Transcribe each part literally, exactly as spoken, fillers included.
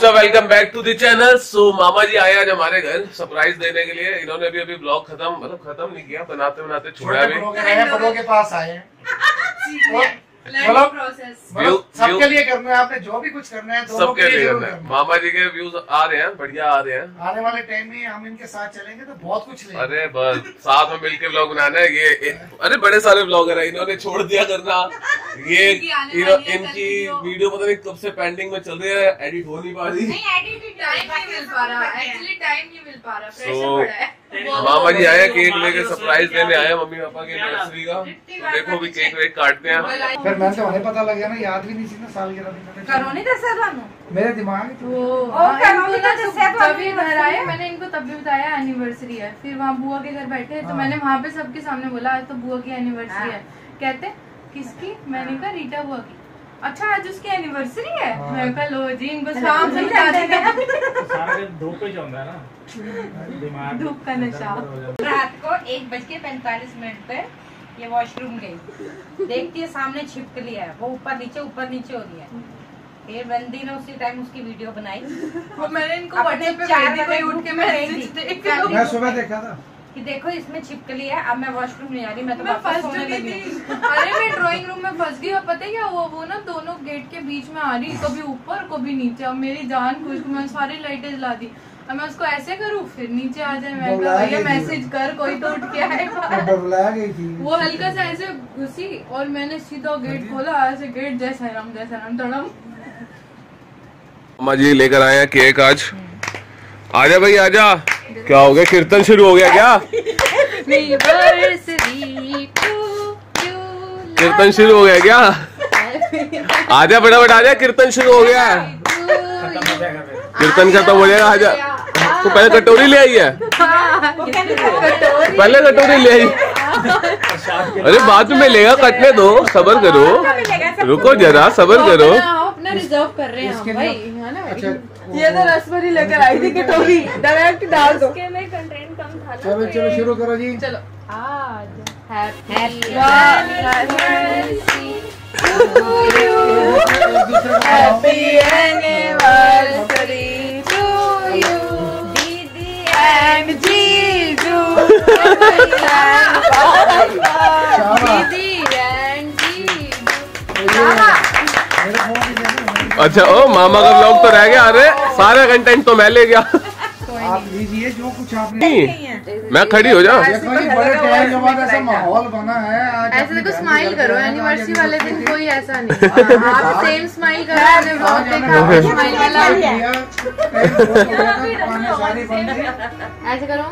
WhatsApp, welcome back to the channel. So मामा जी आए आज हमारे घर सरप्राइज देने के लिए। इन्होंने अभी अभी ब्लॉग खत्म मतलब खत्म नहीं किया, बनाते बनाते छोड़ा भी। बड़ों के पास आए हैं, सबके लिए करना है, आपने जो भी कुछ करना है सबके लिए करना है। मामा जी के व्यूज आ रहे हैं, बढ़िया आ रहे हैं। आने वाले टाइम में हम इनके साथ चलेंगे तो बहुत कुछ। अरे बस साथ में मिलके ब्लॉग बनाना है ये। अरे बड़े सारे ब्लॉगर है, इन्होंने छोड़ दिया करना ये। इनकी वीडियो पता नहीं कब से पेंडिंग में चल रही है, एडिट हो नहीं पा रही। तो मामा जी आए, केक लेके सरप्राइज देने आए मम्मी पापा के एनिवर्सरी का। देखो भी केक वेक काटते हैं। फिर मैं तो उन्हें पता लग गया ना, याद भी नहीं थी ना साल गिरा मेरे दिमाग। तभी भराए मैंने इनको, तब भी बताया एनिवर्सरी है। फिर वहाँ बुआ के घर बैठे तो मैंने वहाँ पे सबके सामने बोला आज तो बुआ की एनिवर्सरी है। कहते किसकी? मैंने कहा रीटा बुआ की। अच्छा आज उसकी एनिवर्सरी है। मैं कहा लो जी, इनको शाम से सारा दिन धूप ही चलता है ना, दिमाग धूप का नशा। रात को एक बज के पैंतालीस मिनट पे ये वॉशरूम गई, देखती है सामने छिपकली है, वो ऊपर नीचे ऊपर नीचे हो रही है। फिर बंदी ने उसी टाइम उसकी वीडियो बनाई और मैंने इनको व्हाट्सएप देखा था कि देखो इसमें छिपकली है। अब मैं वॉशरूम नहीं आ रही, मैं तो मैं फंस गई थी। अरे मैं ड्राइंग रूम में फंस गई और पता है क्या हुआ, वो ना दोनों गेट के बीच में आ रही, कभी ऊपर कभी नीचे। अब मेरी जान खुश, मैं सारी लाइटें जला दी। अब मैं उसको ऐसे करूँ फिर नीचे आ जाए। मैं भैया मैसेज कर, कोई तो उठ के आएगा। वो हल्का सा ऐसे घुसी और मैंने सीधा गेट खोला, ऐसे गेट जैसा राम जैसा राम तड़म। मामा जी लेकर आए हैं केक आज। आजा भाई आजा। क्या हो गया, कीर्तन शुरू हो गया क्या? कीर्तन शुरू हो गया क्या? आजा फटाफट आजा, कीर्तन शुरू हो गया। कीर्तन खत्म हो जाएगा, आजा। तो पहले कटोरी ले आई है, पहले कटोरी ले आई। अरे बाद में मिलेगा, कटने दो, सबर करो, रुको जरा सबर करो। अपना रिजर्व कर रहे हैं भाई, है ना? ये तो रसभरी लेकर आई थी कटोरी, डायरेक्ट डाल दो। इसके में कंटेंट कम था ना। चलो चलो शुरू करो जी। चलो आज happy anniversary to you, happy anniversary to you दीदी एंड जीजू, दीदी एंड जीजू। अच्छा ओ मामा का व्लॉग तो रह गया। अरे सारा कंटेंट तो मैं ले गया। आप लीजिए जो कुछ आपने। मैं खड़ी हो जाऊं। माहौल बना है ऐसे, देखो स्माइल करो। एनिवर्सरी वाले दिन कोई ऐसा नहीं, आप सेम स्माइल करो।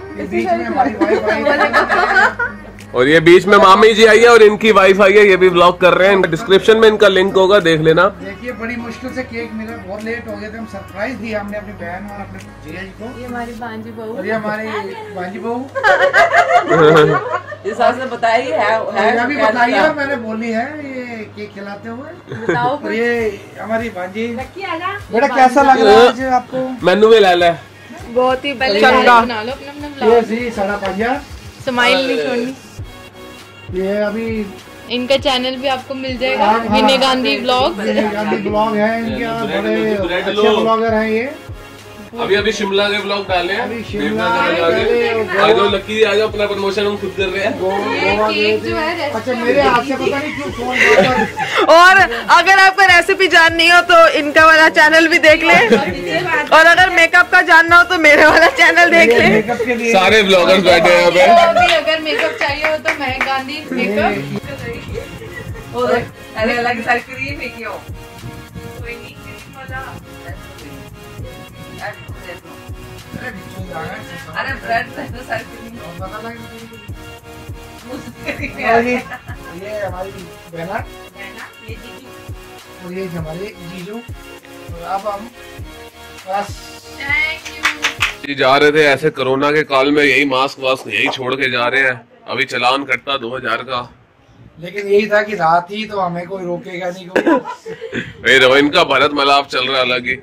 और ये बीच में मामी जी आई है और इनकी वाइफ आई है, ये भी व्लॉग कर रहे हैं। डिस्क्रिप्शन में इनका लिंक होगा, देख लेना। देखिए बड़ी मुश्किल से केक मिला, बहुत लेट हो गया था। हम सरप्राइज दिया हमने अपनी बहन और अपने जीजा जी को। ये हमारी भांजी बहू, और ये हमारी भांजी बहू सास ने बताई है, है भी बताई है, मैंने बोली है ये केक खिलाते हुए। ये हमारी भांजी। बेटा कैसा लग रहा है आपको? मेनू भी लाल है, बहुत ही बढ़िया। स्माइल नहीं छोड़नी। ये अभी इनका चैनल भी आपको मिल जाएगा, विनय गांधी व्लॉग्स। विनय गांधी व्लॉग है, इनके बड़े अच्छे व्लॉगर हैं ये। अभी अभी शिमला के व्लॉग डाले हैं। अभी शिमला के लकी आज अपना प्रमोशन हम खुद कर रहे हैं। अच्छा मेरे आपसे पता नहीं क्यों फोन। और अगर आपको रेसिपी जाननी हो तो इनका वाला चैनल भी देख ले, और अगर मेकअप का जानना हो तो मेरे वाला चैनल देख ले। सारे ब्लॉगर्स बैठे हैं यहाँ पे। अगर मेकअप चाहिए हो तो मैं गांधी मेकअप। और अरे अलग सारी क्रीम है क्यों? अरे ब्रेड से तो सारी क्रीम। और ये हमारी बहना, ये जीजू, और ये हमारे जीजू। और अब हम जी जा रहे थे ऐसे कोरोना के काल में, यही मास्क वास्क यही छोड़ के जा रहे हैं। अभी चलान कटता दो हजार का, लेकिन यही था कि रात ही तो हमें कोई रोकेगा नहीं कोई। रो इनका भरत मिलाप चल रहा, अलग ही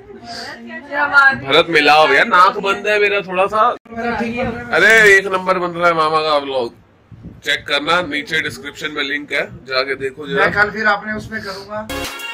भरत मिलाप यार। नाक बंद है मेरा थोड़ा सा। अरे एक नंबर बन रहा है मामा का व्लॉग, चेक करना। नीचे डिस्क्रिप्शन में लिंक है, जाके देखो। मैं कल फिर आपने उसमें करूँगा।